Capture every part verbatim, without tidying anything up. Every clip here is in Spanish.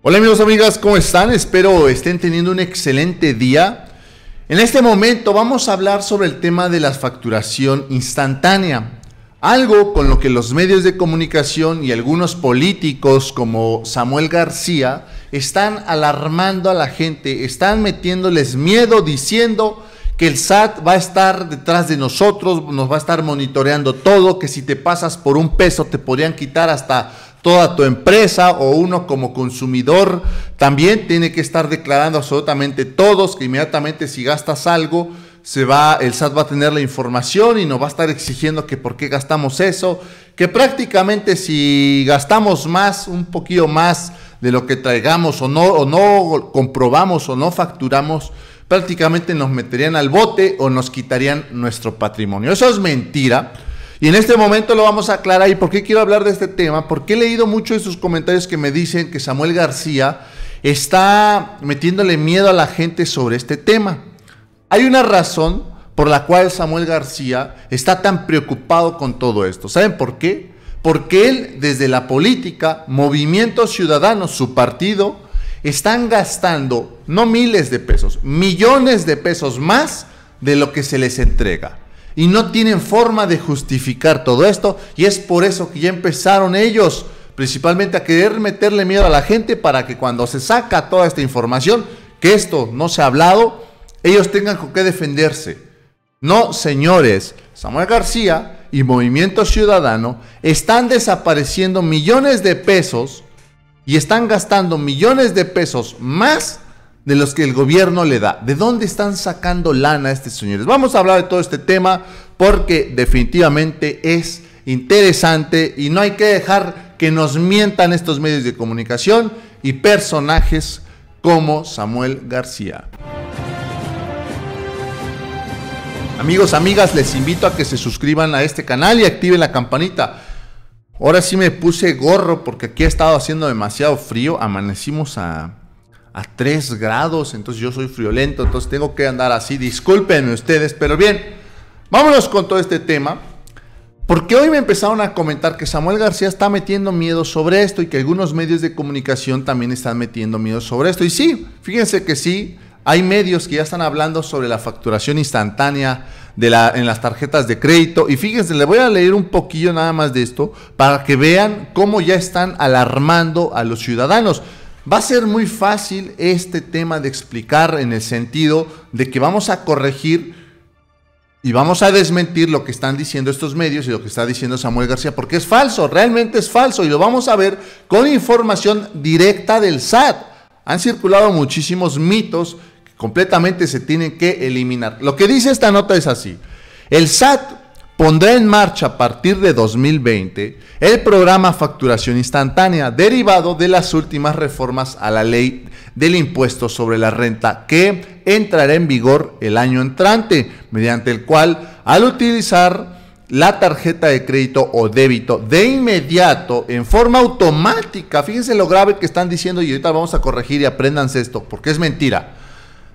Hola amigos, amigas, ¿cómo están? Espero estén teniendo un excelente día. En este momento vamos a hablar sobre el tema de la facturación instantánea, algo con lo que los medios de comunicación y algunos políticos como Samuel García están alarmando a la gente, están metiéndoles miedo diciendo que el S A T va a estar detrás de nosotros, nos va a estar monitoreando todo, que si te pasas por un peso te podrían quitar hasta toda tu empresa, o uno como consumidor también tiene que estar declarando absolutamente todos, que inmediatamente si gastas algo, se va, el S A T va a tener la información y nos va a estar exigiendo que por qué gastamos eso, que prácticamente si gastamos más, un poquito más de lo que traigamos o no, o no comprobamos o no facturamos, prácticamente nos meterían al bote o nos quitarían nuestro patrimonio. Eso es mentira. Y en este momento lo vamos a aclarar. ¿Y por qué quiero hablar de este tema? Porque he leído mucho de sus comentarios que me dicen que Samuel García está metiéndole miedo a la gente sobre este tema. Hay una razón por la cual Samuel García está tan preocupado con todo esto. ¿Saben por qué? Porque él, desde la política, Movimiento Ciudadano, su partido, están gastando no miles de pesos, millones de pesos más de lo que se les entrega. Y no tienen forma de justificar todo esto, y es por eso que ya empezaron ellos principalmente a querer meterle miedo a la gente para que cuando se saca toda esta información, que esto no se ha hablado, ellos tengan con qué defenderse. No, señores, Samuel García y Movimiento Ciudadano están desapareciendo millones de pesos y están gastando millones de pesos más de los que el gobierno le da. ¿De dónde están sacando lana a estos señores? Vamos a hablar de todo este tema porque definitivamente es interesante y no hay que dejar que nos mientan estos medios de comunicación y personajes como Samuel García. Amigos, amigas, les invito a que se suscriban a este canal y activen la campanita. Ahora sí me puse gorro porque aquí ha estado haciendo demasiado frío. Amanecimos a... a tres grados, entonces yo soy friolento, entonces tengo que andar así, discúlpenme ustedes, pero bien, vámonos con todo este tema, porque hoy me empezaron a comentar que Samuel García está metiendo miedo sobre esto y que algunos medios de comunicación también están metiendo miedo sobre esto, y sí, fíjense que sí, hay medios que ya están hablando sobre la facturación instantánea de la, en las tarjetas de crédito, y fíjense, les voy a leer un poquillo nada más de esto, para que vean cómo ya están alarmando a los ciudadanos. Va a ser muy fácil este tema de explicar en el sentido de que vamos a corregir y vamos a desmentir lo que están diciendo estos medios y lo que está diciendo Samuel García, porque es falso, realmente es falso, y lo vamos a ver con información directa del S A T. Han circulado muchísimos mitos que completamente se tienen que eliminar. Lo que dice esta nota es así: el S A T pondrá en marcha a partir de dos mil veinte el programa Facturación Instantánea, derivado de las últimas reformas a la ley del impuesto sobre la renta, que entrará en vigor el año entrante, mediante el cual, al utilizar la tarjeta de crédito o débito, de inmediato, en forma automática, fíjense lo grave que están diciendo, y ahorita vamos a corregir y apréndanse esto, porque es mentira.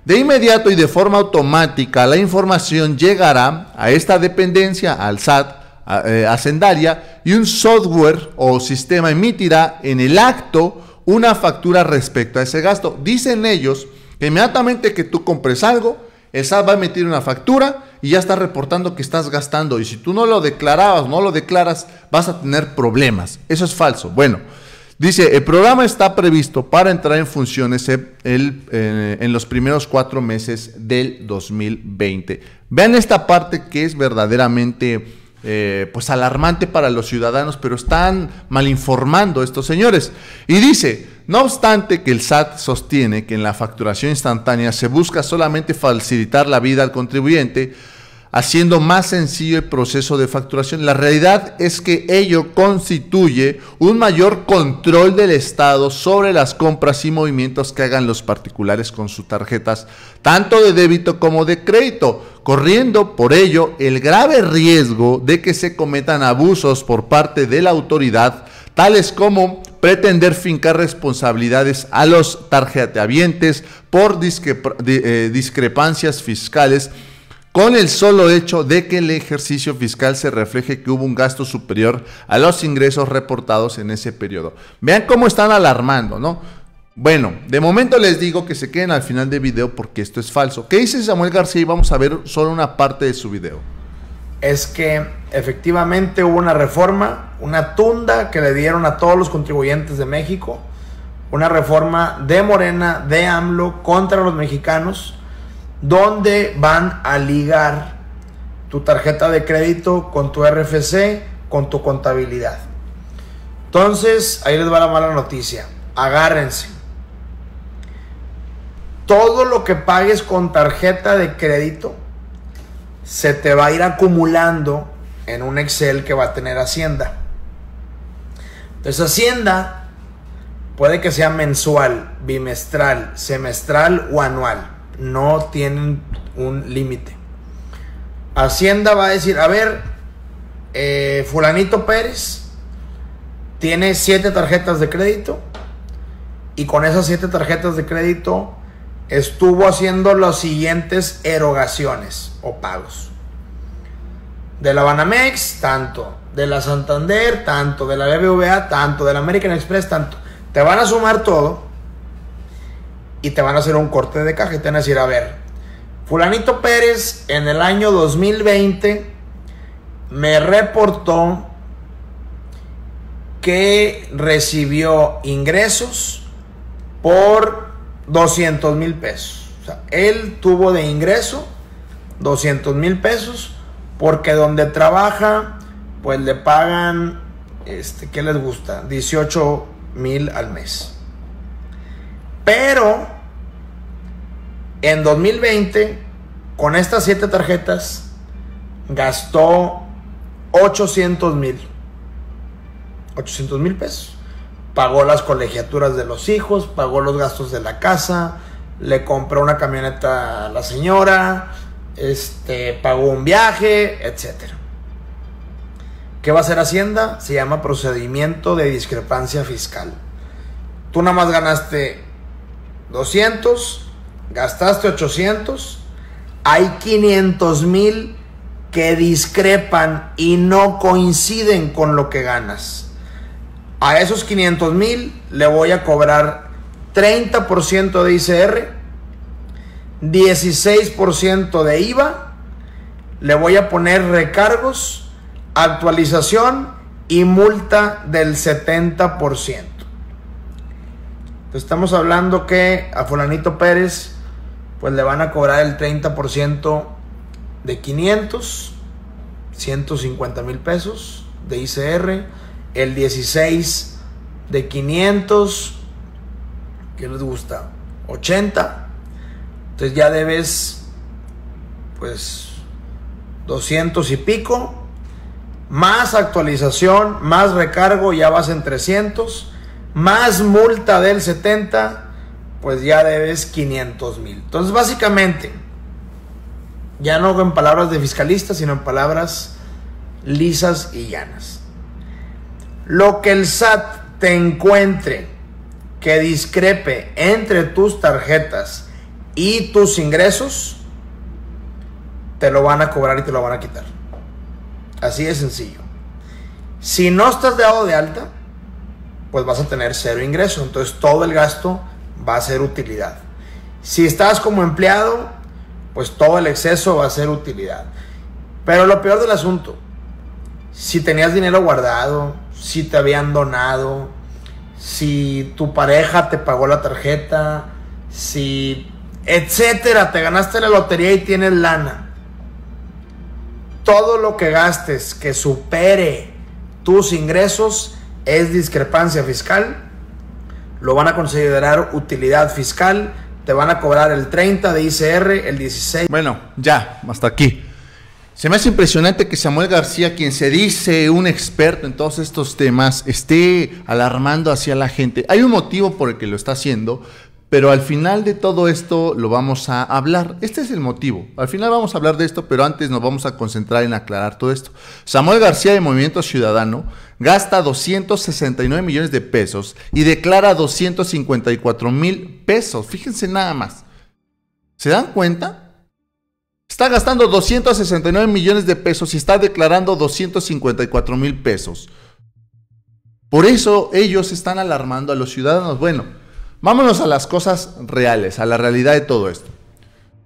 De inmediato y de forma automática, la información llegará a esta dependencia, al S A T, a, eh, hacendaria, y un software o sistema emitirá en el acto una factura respecto a ese gasto. Dicen ellos que inmediatamente que tú compres algo, el S A T va a emitir una factura y ya está reportando que estás gastando. Y si tú no lo declarabas, no lo declaras, vas a tener problemas. Eso es falso. Bueno. Dice, el programa está previsto para entrar en funciones el, el, eh, en los primeros cuatro meses del dos mil veinte. Vean esta parte que es verdaderamente eh, pues alarmante para los ciudadanos, pero están malinformando a estos señores. Y dice, no obstante que el S A T sostiene que en la facturación instantánea se busca solamente facilitar la vida al contribuyente, haciendo más sencillo el proceso de facturación. La realidad es que ello constituye un mayor control del Estado sobre las compras y movimientos que hagan los particulares con sus tarjetas, tanto de débito como de crédito, corriendo por ello el grave riesgo de que se cometan abusos por parte de la autoridad, tales como pretender fincar responsabilidades a los tarjeteavientes por discrep- de, eh, discrepancias fiscales, con el solo hecho de que el ejercicio fiscal se refleje que hubo un gasto superior a los ingresos reportados en ese periodo. Vean cómo están alarmando, ¿no? Bueno, de momento les digo que se queden al final del video porque esto es falso. ¿Qué dice Samuel García? Y vamos a ver solo una parte de su video. Es que efectivamente hubo una reforma, una tunda que le dieron a todos los contribuyentes de México, una reforma de Morena, de AMLO, contra los mexicanos, donde van a ligar tu tarjeta de crédito con tu R F C, con tu contabilidad. Entonces, ahí les va la mala noticia. Agárrense. Todo lo que pagues con tarjeta de crédito se te va a ir acumulando en un Excel que va a tener Hacienda. Entonces, Hacienda puede que sea mensual, bimestral, semestral o anual. No tienen un límite. Hacienda va a decir, a ver, eh, fulanito Pérez tiene siete tarjetas de crédito y con esas siete tarjetas de crédito estuvo haciendo las siguientes erogaciones o pagos. De la Banamex, tanto. De la Santander, tanto. De la B B V A, tanto. De la American Express, tanto. Te van a sumar todo y te van a hacer un corte de caja y te van a decir, a ver, fulanito Pérez en el año dos mil veinte me reportó que recibió ingresos por doscientos mil pesos. O sea, él tuvo de ingreso doscientos mil pesos porque donde trabaja pues le pagan, este, ¿qué les gusta? dieciocho mil al mes, pero en dos mil veinte con estas siete tarjetas gastó ochocientos mil pesos, pagó las colegiaturas de los hijos, pagó los gastos de la casa, le compró una camioneta a la señora, este, pagó un viaje, etcétera. ¿Qué va a hacer Hacienda? Se llama procedimiento de discrepancia fiscal. Tú nada más ganaste doscientos, gastaste ochocientos, hay quinientos mil que discrepan y no coinciden con lo que ganas. A esos quinientos mil le voy a cobrar treinta por ciento de I S R, dieciséis por ciento de I V A, le voy a poner recargos, actualización y multa del setenta por ciento. Entonces estamos hablando que a fulanito Pérez pues le van a cobrar el treinta por ciento de quinientos, ciento cincuenta mil pesos de I C R, el dieciséis de quinientos, ¿qué les gusta? ochenta. Entonces ya debes pues doscientos y pico. Más actualización, más recargo, ya vas en trescientos. Más multa del setenta, pues ya debes quinientos mil. Entonces básicamente, ya no en palabras de fiscalista, sino en palabras lisas y llanas. Lo que el S A T te encuentre que discrepe entre tus tarjetas y tus ingresos, te lo van a cobrar y te lo van a quitar. Así de sencillo. Si no estás dado de alta, pues vas a tener cero ingreso. Entonces todo el gasto va a ser utilidad. Si estás como empleado, pues todo el exceso va a ser utilidad. Pero lo peor del asunto, si tenías dinero guardado, si te habían donado, si tu pareja te pagó la tarjeta, si etcétera, te ganaste la lotería y tienes lana. Todo lo que gastes que supere tus ingresos es discrepancia fiscal. Lo van a considerar utilidad fiscal. Te van a cobrar el treinta de I C R, el dieciséis. Bueno, ya, hasta aquí. Se me hace impresionante que Samuel García, quien se dice un experto en todos estos temas, esté alarmando hacia la gente. Hay un motivo por el que lo está haciendo, pero al final de todo esto lo vamos a hablar. Este es el motivo. Al final vamos a hablar de esto, pero antes nos vamos a concentrar en aclarar todo esto. Samuel García de Movimiento Ciudadano gasta doscientos sesenta y nueve millones de pesos y declara doscientos cincuenta y cuatro mil pesos. Fíjense nada más. ¿Se dan cuenta? Está gastando doscientos sesenta y nueve millones de pesos y está declarando doscientos cincuenta y cuatro mil pesos. Por eso ellos están alarmando a los ciudadanos. Bueno, Vámonos a las cosas reales, a la realidad de todo esto.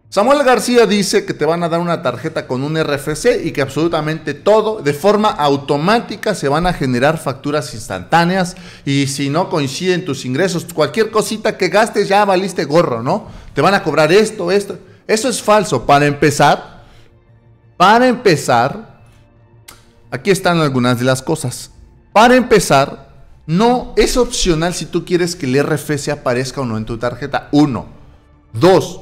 Samuel García dice que te van a dar una tarjeta con un R F C y que absolutamente todo, de forma automática, se van a generar facturas instantáneas y si no coinciden tus ingresos, cualquier cosita que gastes ya valiste gorro, ¿no? Te van a cobrar esto, esto. Eso es falso. Para empezar, para empezar, aquí están algunas de las cosas. Para empezar, no es opcional si tú quieres que el R F C aparezca o no en tu tarjeta. Uno. Dos.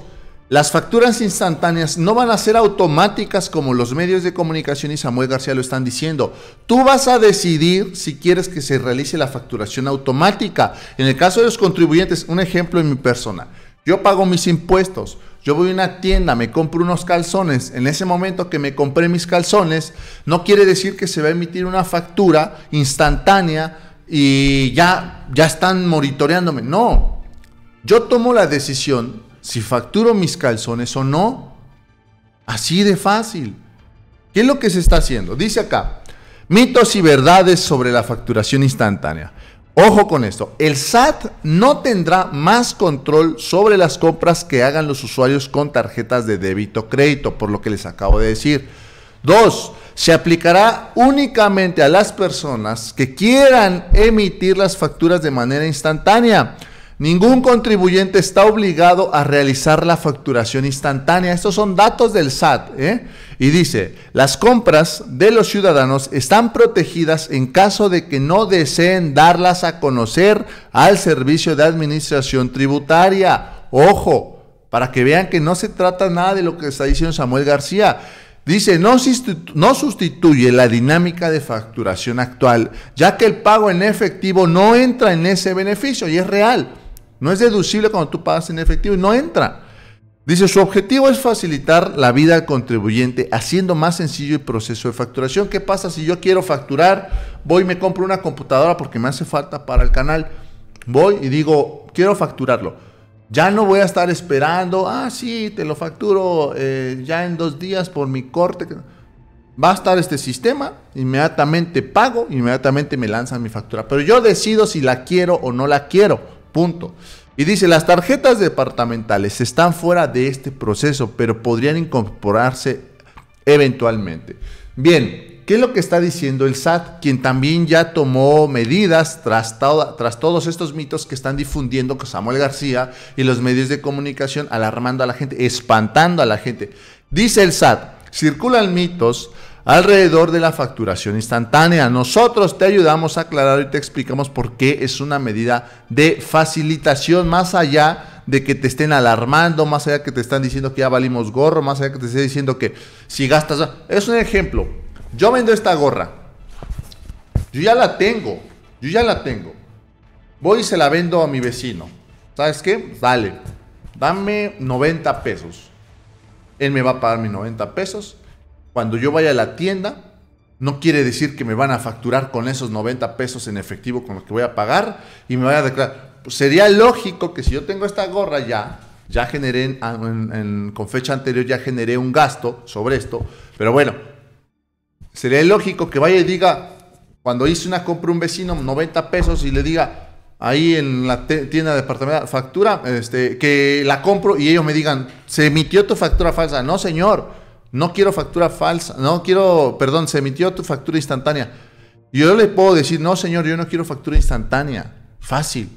Las facturas instantáneas no van a ser automáticas como los medios de comunicación y Samuel García lo están diciendo. Tú vas a decidir si quieres que se realice la facturación automática. En el caso de los contribuyentes, un ejemplo en mi persona. Yo pago mis impuestos, yo voy a una tienda, me compro unos calzones. En ese momento que me compré mis calzones, no quiere decir que se va a emitir una factura instantánea y ya, ya están monitoreándome. No, yo tomo la decisión si facturo mis calzones o no. Así de fácil. ¿Qué es lo que se está haciendo? Dice acá, mitos y verdades sobre la facturación instantánea. Ojo con esto, el S A T no tendrá más control sobre las compras que hagan los usuarios con tarjetas de débito o crédito, por lo que les acabo de decir. Dos, se aplicará únicamente a las personas que quieran emitir las facturas de manera instantánea. Ningún contribuyente está obligado a realizar la facturación instantánea. Estos son datos del S A T, ¿eh? Y dice, las compras de los ciudadanos están protegidas en caso de que no deseen darlas a conocer al Servicio de Administración Tributaria. Ojo, para que vean que no se trata nada de lo que está diciendo Samuel García. Dice, no sustitu- no sustituye la dinámica de facturación actual, ya que el pago en efectivo no entra en ese beneficio y es real. No es deducible cuando tú pagas en efectivo y no entra. Dice, su objetivo es facilitar la vida al contribuyente, haciendo más sencillo el proceso de facturación. ¿Qué pasa si yo quiero facturar? Voy y me compro una computadora porque me hace falta para el canal. Voy y digo, quiero facturarlo. Ya no voy a estar esperando, ah, sí, te lo facturo eh, ya en dos días por mi corte. Va a estar este sistema, inmediatamente pago, inmediatamente me lanzan mi factura. Pero yo decido si la quiero o no la quiero. Punto. Y dice, las tarjetas departamentales están fuera de este proceso, pero podrían incorporarse eventualmente. Bien, ¿qué es lo que está diciendo el S A T? Quien también ya tomó medidas tras, to- tras todos estos mitos que están difundiendo con Samuel García y los medios de comunicación, alarmando a la gente, espantando a la gente. Dice el S A T, circulan mitos alrededor de la facturación instantánea. Nosotros te ayudamos a aclarar y te explicamos por qué es una medida de facilitación, más allá de que te estén alarmando, más allá de que te están diciendo que ya valimos gorro, más allá de que te estén diciendo que si gastas... Es un ejemplo. Yo vendo esta gorra. Yo ya la tengo. Yo ya la tengo. Voy y se la vendo a mi vecino. ¿Sabes qué? Dale. Dame noventa pesos. Él me va a pagar mis noventa pesos. Cuando yo vaya a la tienda, no quiere decir que me van a facturar con esos noventa pesos en efectivo con los que voy a pagar y me vaya a declarar. Pues sería lógico que si yo tengo esta gorra ya, ya generé, en, en, con fecha anterior ya generé un gasto sobre esto, pero bueno, sería lógico que vaya y diga, cuando hice una compra un vecino, noventa pesos y le diga, ahí en la tienda departamental, factura, este, que la compro y ellos me digan, se emitió tu factura falsa. No, señor. No quiero factura falsa, no quiero, perdón, se emitió tu factura instantánea. Yo le puedo decir, no señor, yo no quiero factura instantánea, fácil.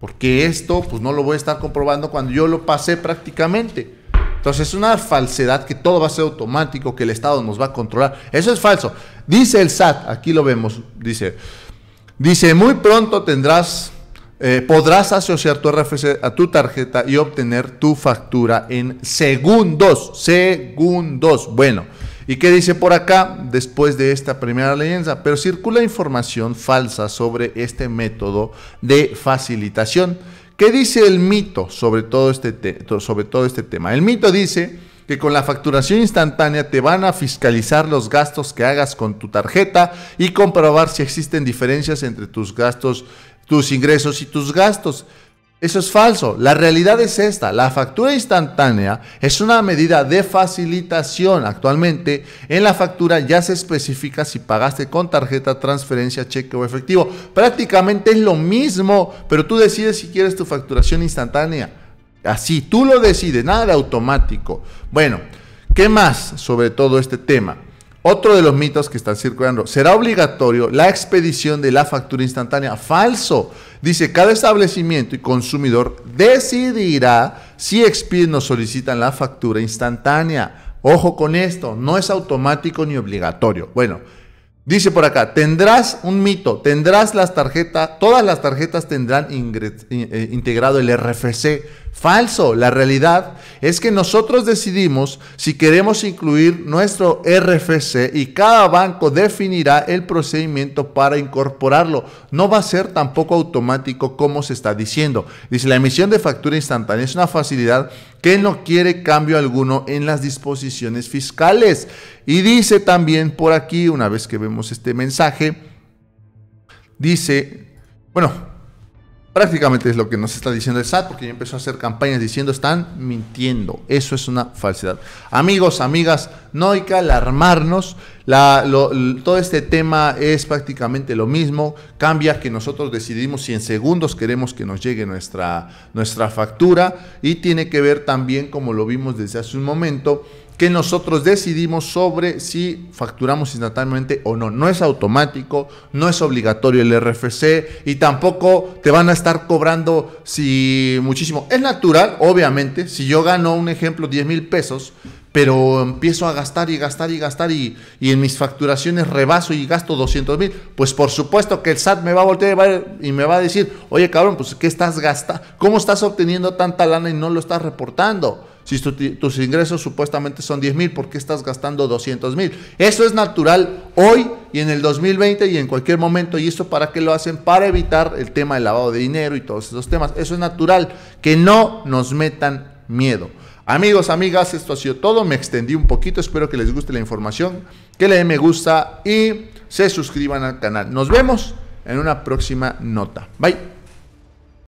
Porque esto, pues no lo voy a estar comprobando cuando yo lo pasé prácticamente. Entonces es una falsedad que todo va a ser automático, que el Estado nos va a controlar. Eso es falso. Dice el S A T, aquí lo vemos, dice, dice, muy pronto tendrás... Eh, podrás asociar tu R F C a tu tarjeta y obtener tu factura en segundos, segundos. Bueno, ¿y qué dice por acá después de esta primera alianza? Pero circula información falsa sobre este método de facilitación. ¿Qué dice el mito sobre todo este, te- sobre todo este tema? El mito dice que con la facturación instantánea te van a fiscalizar los gastos que hagas con tu tarjeta y comprobar si existen diferencias entre tus gastos tus ingresos y tus gastos. Eso es falso. La realidad es esta. La factura instantánea es una medida de facilitación. Actualmente en la factura ya se especifica si pagaste con tarjeta, transferencia, cheque o efectivo. Prácticamente es lo mismo, pero tú decides si quieres tu facturación instantánea. Así, tú lo decides, nada de automático. Bueno, ¿qué más sobre todo este tema? Otro de los mitos que están circulando. ¿Será obligatorio la expedición de la factura instantánea? Falso. Dice, cada establecimiento y consumidor decidirá si expiden o solicitan la factura instantánea. Ojo con esto, no es automático ni obligatorio. Bueno, dice por acá, tendrás un mito, tendrás las tarjetas, todas las tarjetas tendrán ingres, eh, integrado el R F C. Falso, la realidad es que nosotros decidimos si queremos incluir nuestro R F C y cada banco definirá el procedimiento para incorporarlo. No va a ser tampoco automático como se está diciendo. Dice, la emisión de factura instantánea es una facilidad que no quiere cambio alguno en las disposiciones fiscales. Y dice también por aquí, una vez que vemos este mensaje, dice, bueno, prácticamente es lo que nos está diciendo el S A T, porque ya empezó a hacer campañas diciendo, están mintiendo. Eso es una falsedad. Amigos, amigas, no hay que alarmarnos. La, lo, lo, todo este tema es prácticamente lo mismo. Cambia que nosotros decidimos si en segundos queremos que nos llegue nuestra, nuestra factura, y tiene que ver también, como lo vimos desde hace un momento, que nosotros decidimos sobre si facturamos instantáneamente o no. No es automático, no es obligatorio el R F C y tampoco te van a estar cobrando si muchísimo. Es natural, obviamente, si yo gano, un ejemplo, diez mil pesos, pero empiezo a gastar y gastar y gastar y, y en mis facturaciones rebaso y gasto doscientos mil, pues por supuesto que el S A T me va a voltear y me va a decir, oye cabrón, pues ¿qué estás gastando? ¿Cómo estás obteniendo tanta lana y no lo estás reportando? Si tu, tus ingresos supuestamente son diez mil, ¿por qué estás gastando doscientos mil? Eso es natural hoy y en el dos mil veinte y en cualquier momento. ¿Y eso para qué lo hacen? Para evitar el tema del lavado de dinero y todos esos temas. Eso es natural, que no nos metan miedo. Amigos, amigas, esto ha sido todo. Me extendí un poquito, espero que les guste la información, que le den me gusta y se suscriban al canal. Nos vemos en una próxima nota. Bye.